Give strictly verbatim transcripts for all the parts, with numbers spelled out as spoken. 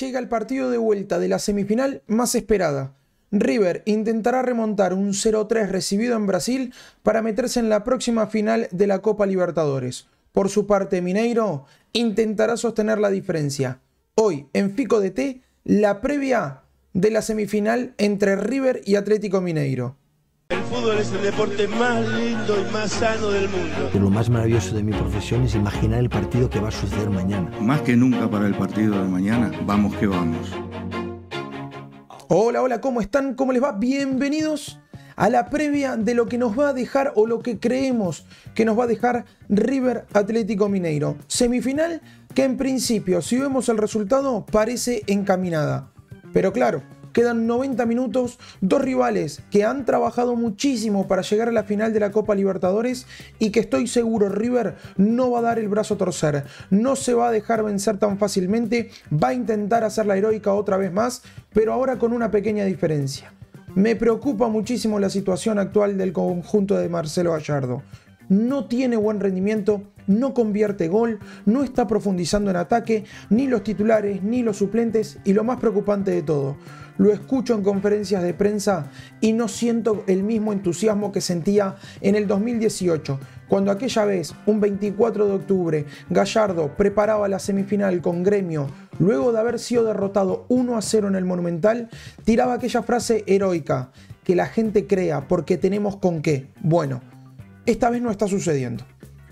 llega el partido de vuelta de la semifinal más esperada. River intentará remontar un cero tres recibido en Brasil para meterse en la próxima final de la Copa Libertadores. Por su parte, Mineiro intentará sostener la diferencia. Hoy, en FicoDT, la previa de la semifinal entre River y Atlético Mineiro. El fútbol es el deporte más lindo y más sano del mundo. Lo más maravilloso de mi profesión es imaginar el partido que va a suceder mañana. Más que nunca para el partido de mañana, vamos que vamos. Hola, hola, ¿cómo están? ¿Cómo les va? Bienvenidos a la previa de lo que nos va a dejar o lo que creemos que nos va a dejar River Atlético Mineiro. Semifinal que en principio, si vemos el resultado, parece encaminada. Pero claro, quedan noventa minutos, dos rivales que han trabajado muchísimo para llegar a la final de la Copa Libertadores y que estoy seguro River no va a dar el brazo a torcer, no se va a dejar vencer tan fácilmente, va a intentar hacer la heroica otra vez más, pero ahora con una pequeña diferencia. Me preocupa muchísimo la situación actual del conjunto de Marcelo Gallardo. No tiene buen rendimiento, no convierte gol, no está profundizando en ataque, ni los titulares, ni los suplentes, y lo más preocupante de todo, lo escucho en conferencias de prensa y no siento el mismo entusiasmo que sentía en el dos mil dieciocho, cuando aquella vez, un veinticuatro de octubre, Gallardo preparaba la semifinal con Gremio, luego de haber sido derrotado uno a cero en el Monumental, tiraba aquella frase heroica, que la gente crea porque tenemos con qué. Bueno, esta vez no está sucediendo.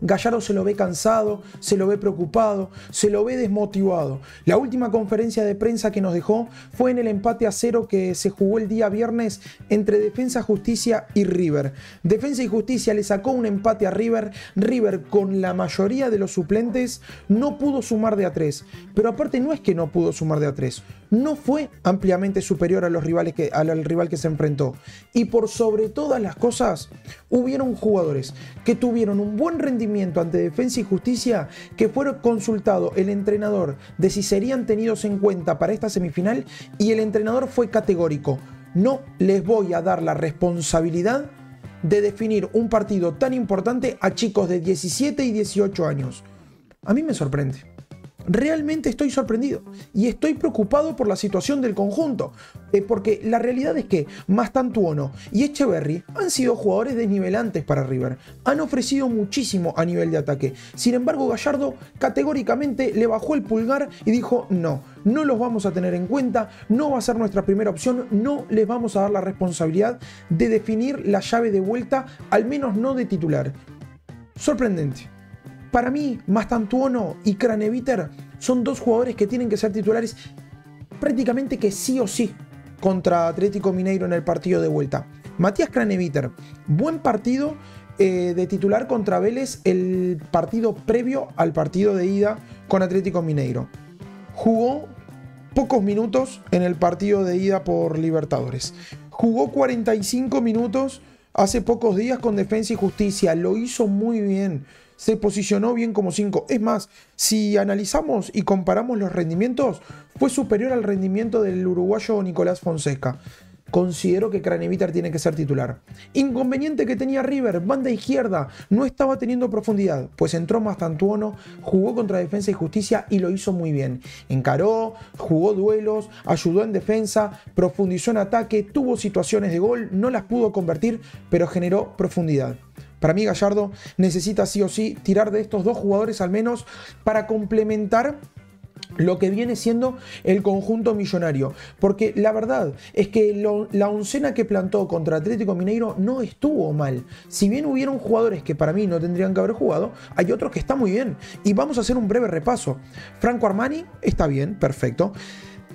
Gallardo se lo ve cansado, se lo ve preocupado, se lo ve desmotivado. La última conferencia de prensa que nos dejó fue en el empate a cero que se jugó el día viernes entre Defensa, Justicia y River. Defensa y Justicia le sacó un empate a River. River, con la mayoría de los suplentes, no pudo sumar de a tres. Pero aparte no es que no pudo sumar de a tres. No fue ampliamente superior a los rivales que, al rival que se enfrentó. Y por sobre todas las cosas, hubieron jugadores que tuvieron un buen rendimiento ante Defensa y Justicia, que fueron consultados el entrenador de si serían tenidos en cuenta para esta semifinal, y el entrenador fue categórico. No les voy a dar la responsabilidad de definir un partido tan importante a chicos de diecisiete y dieciocho años. A mí me sorprende. Realmente estoy sorprendido y estoy preocupado por la situación del conjunto, eh, porque la realidad es que Mastantuono y Echeverry han sido jugadores desnivelantes para River, han ofrecido muchísimo a nivel de ataque. Sin embargo, Gallardo categóricamente le bajó el pulgar y dijo no, no los vamos a tener en cuenta, no va a ser nuestra primera opción, no les vamos a dar la responsabilidad de definir la llave de vuelta, al menos no de titular. Sorprendente. Para mí, Mastantuono y Kranevitter son dos jugadores que tienen que ser titulares prácticamente que sí o sí contra Atlético Mineiro en el partido de vuelta. Matías Kranevitter, buen partido eh, de titular contra Vélez el partido previo al partido de ida con Atlético Mineiro. Jugó pocos minutos en el partido de ida por Libertadores. Jugó cuarenta y cinco minutos hace pocos días con Defensa y Justicia. Lo hizo muy bien. Se posicionó bien como cinco. Es más, si analizamos y comparamos los rendimientos, fue superior al rendimiento del uruguayo Nicolás Fonseca. Considero que Kranevitter tiene que ser titular. Inconveniente que tenía River, banda izquierda, no estaba teniendo profundidad, pues entró Mastantuono, jugó contra Defensa y Justicia y lo hizo muy bien. Encaró, jugó duelos, ayudó en defensa, profundizó en ataque, tuvo situaciones de gol, no las pudo convertir, pero generó profundidad. Para mí Gallardo necesita sí o sí tirar de estos dos jugadores al menos para complementar lo que viene siendo el conjunto millonario. Porque la verdad es que lo, la oncena que plantó contra Atlético Mineiro no estuvo mal. Si bien hubieron jugadores que para mí no tendrían que haber jugado, hay otros que están muy bien. Y vamos a hacer un breve repaso. Franco Armani está bien, perfecto.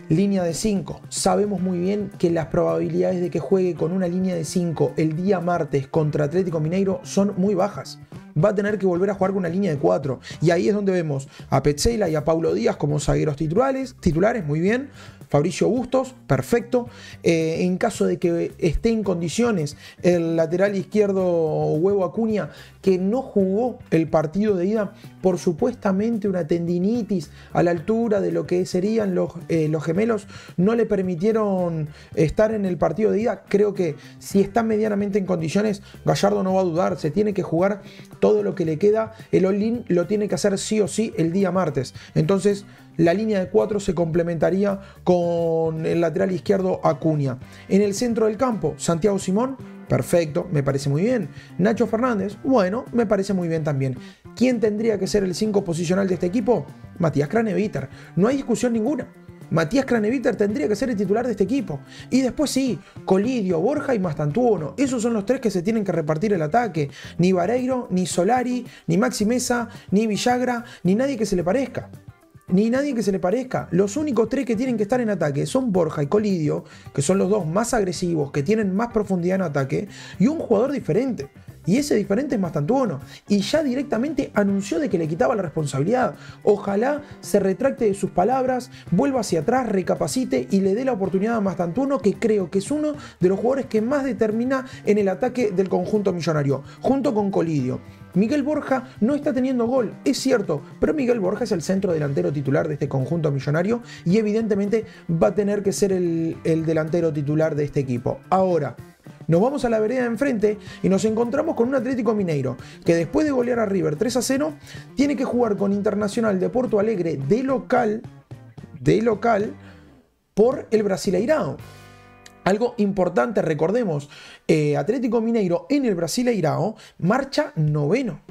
Línea de cinco. Sabemos muy bien que las probabilidades de que juegue con una línea de cinco el día martes contra Atlético Mineiro son muy bajas. Va a tener que volver a jugar con una línea de cuatro. Y ahí es donde vemos a Petzela y a Paulo Díaz como zagueros titulares, titulares, muy bien. Fabricio Bustos, perfecto. Eh, en caso de que esté en condiciones el lateral izquierdo Huevo Acuña, que no jugó el partido de ida por supuestamente una tendinitis a la altura de lo que serían los, eh, los gemelos, no le permitieron estar en el partido de ida. Creo que si está medianamente en condiciones, Gallardo no va a dudar, se tiene que jugar todo todo lo que le queda, el all-in lo tiene que hacer sí o sí el día martes. Entonces la línea de cuatro se complementaría con el lateral izquierdo Acuña. En el centro del campo, Santiago Simón, perfecto, me parece muy bien. Nacho Fernández, bueno, me parece muy bien también. ¿Quién tendría que ser el cinco posicional de este equipo? Matías Kranevitter, no hay discusión ninguna. Matías Kranevitter tendría que ser el titular de este equipo. Y después sí, Colidio, Borja y Mastantuono. Esos son los tres que se tienen que repartir el ataque. Ni Barreiro, ni Solari, ni Maxi Mesa, ni Villagra, ni nadie que se le parezca. Ni nadie que se le parezca. Los únicos tres que tienen que estar en ataque son Borja y Colidio, que son los dos más agresivos, que tienen más profundidad en ataque, y un jugador diferente. Y ese diferente es Mastantuono. Y ya directamente anunció de que le quitaba la responsabilidad. Ojalá se retracte de sus palabras, vuelva hacia atrás, recapacite y le dé la oportunidad a Mastantuono, que creo que es uno de los jugadores que más determina en el ataque del conjunto millonario, junto con Colidio. Miguel Borja no está teniendo gol, es cierto, pero Miguel Borja es el centro delantero titular de este conjunto millonario y evidentemente va a tener que ser el, el delantero titular de este equipo. Ahora, nos vamos a la vereda de enfrente y nos encontramos con un Atlético Mineiro que después de golear a River tres a cero tiene que jugar con Internacional de Porto Alegre de local, de local por el Brasileirão. Algo importante, recordemos, eh, Atlético Mineiro en el Brasileirão marcha noveno.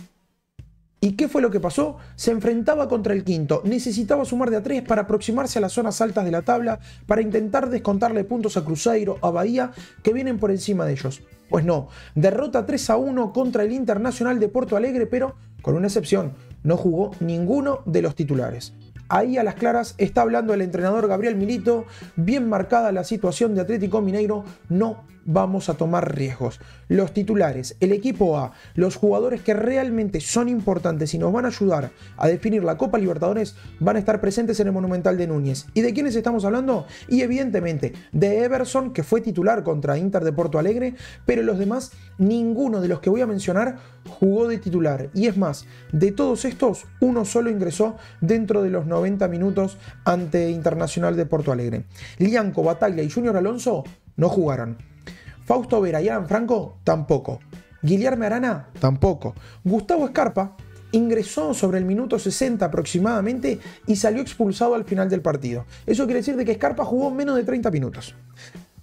¿Y qué fue lo que pasó? Se enfrentaba contra el quinto, necesitaba sumar de a tres para aproximarse a las zonas altas de la tabla, para intentar descontarle puntos a Cruzeiro, a Bahía, que vienen por encima de ellos. Pues no, derrota tres a uno contra el Internacional de Porto Alegre, pero con una excepción, no jugó ninguno de los titulares. Ahí a las claras está hablando el entrenador Gabriel Milito, bien marcada la situación de Atlético Mineiro, no vamos a tomar riesgos. Los titulares, el equipo A, los jugadores que realmente son importantes y nos van a ayudar a definir la Copa Libertadores van a estar presentes en el Monumental de Núñez. ¿Y de quiénes estamos hablando? Y evidentemente de Everson, que fue titular contra Inter de Porto Alegre, pero los demás, ninguno de los que voy a mencionar jugó de titular. Y es más, de todos estos, uno solo ingresó dentro de los noventa minutos ante Internacional de Porto Alegre. Lianco, Bataglia y Junior Alonso no jugaron. Fausto Vera y Alan Franco tampoco. Guillermo Arana tampoco. Gustavo Scarpa ingresó sobre el minuto sesenta aproximadamente y salió expulsado al final del partido. Eso quiere decir de que Scarpa jugó menos de treinta minutos.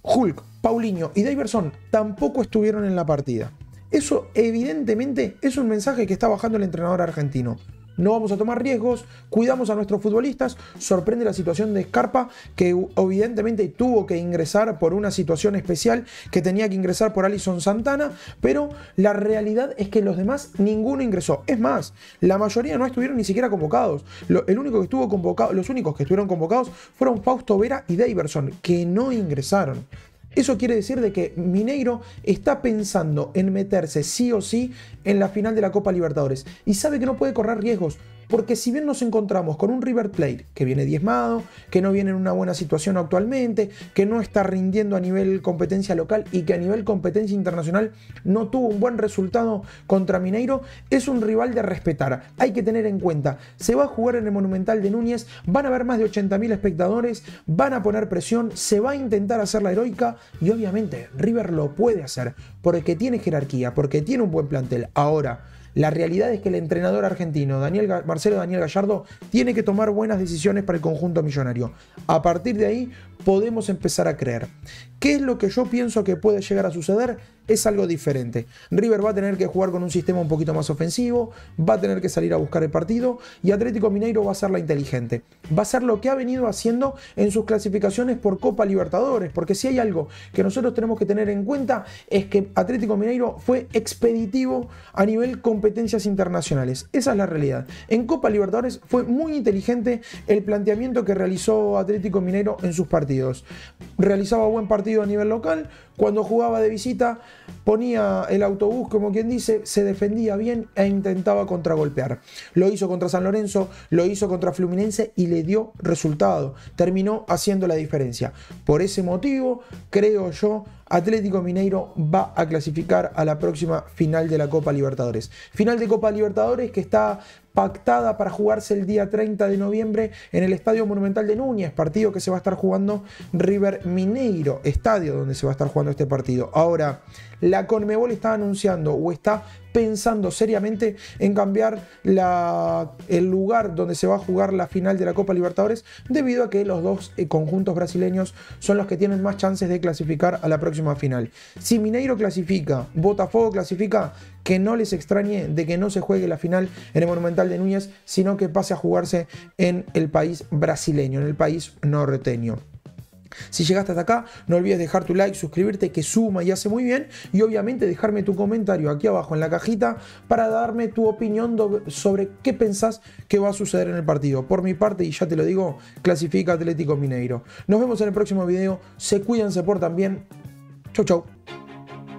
Hulk, Paulinho y Daverson tampoco estuvieron en la partida. Eso evidentemente es un mensaje que está bajando el entrenador argentino. No vamos a tomar riesgos, cuidamos a nuestros futbolistas. Sorprende la situación de Scarpa, que evidentemente tuvo que ingresar por una situación especial, que tenía que ingresar por Alisson Santana, pero la realidad es que los demás ninguno ingresó. Es más, la mayoría no estuvieron ni siquiera convocados. Lo, el único que estuvo convocado, los únicos que estuvieron convocados fueron Fausto Vera y Daverson, que no ingresaron. Eso quiere decir de que Mineiro está pensando en meterse sí o sí en la final de la Copa Libertadores y sabe que no puede correr riesgos, porque si bien nos encontramos con un River Plate que viene diezmado, que no viene en una buena situación actualmente, que no está rindiendo a nivel competencia local y que a nivel competencia internacional no tuvo un buen resultado contra Mineiro, es un rival de respetar. Hay que tener en cuenta, se va a jugar en el Monumental de Núñez, van a haber más de ochenta mil espectadores, van a poner presión, se va a intentar hacer la heroica. Y obviamente River lo puede hacer porque tiene jerarquía, porque tiene un buen plantel. Ahora, la realidad es que el entrenador argentino, Daniel, Marcelo Daniel Gallardo, tiene que tomar buenas decisiones para el conjunto millonario. A partir de ahí podemos empezar a creer. ¿Qué es lo que yo pienso que puede llegar a suceder? Es algo diferente. River va a tener que jugar con un sistema un poquito más ofensivo, va a tener que salir a buscar el partido y Atlético Mineiro va a ser la inteligente. Va a ser lo que ha venido haciendo en sus clasificaciones por Copa Libertadores, porque si hay algo que nosotros tenemos que tener en cuenta es que Atlético Mineiro fue expeditivo a nivel competencias internacionales. Esa es la realidad. En Copa Libertadores fue muy inteligente el planteamiento que realizó Atlético Mineiro en sus partidos. Realizaba buen partido a nivel local, cuando jugaba de visita ponía el autobús, como quien dice, se defendía bien e intentaba contragolpear. Lo hizo contra San Lorenzo, lo hizo contra Fluminense y le dio resultado. Terminó haciendo la diferencia. Por ese motivo, creo yo, Atlético Mineiro va a clasificar a la próxima final de la Copa Libertadores. Final de Copa Libertadores que está pactada para jugarse el día treinta de noviembre en el Estadio Monumental de Núñez, partido que se va a estar jugando River Mineiro, estadio donde se va a estar jugando este partido. Ahora, la Conmebol está anunciando o está pensando seriamente en cambiar la, el lugar donde se va a jugar la final de la Copa Libertadores, debido a que los dos conjuntos brasileños son los que tienen más chances de clasificar a la próxima final. Si Mineiro clasifica, Botafogo clasifica, que no les extrañe de que no se juegue la final en el Monumental de Núñez, sino que pase a jugarse en el país brasileño, en el país norteño. Si llegaste hasta acá, no olvides dejar tu like, suscribirte, que suma y hace muy bien, y obviamente dejarme tu comentario aquí abajo en la cajita para darme tu opinión sobre qué pensás que va a suceder en el partido. Por mi parte, y ya te lo digo, clasifica Atlético Mineiro. Nos vemos en el próximo video, se cuidan, se portan bien. Chau, chau.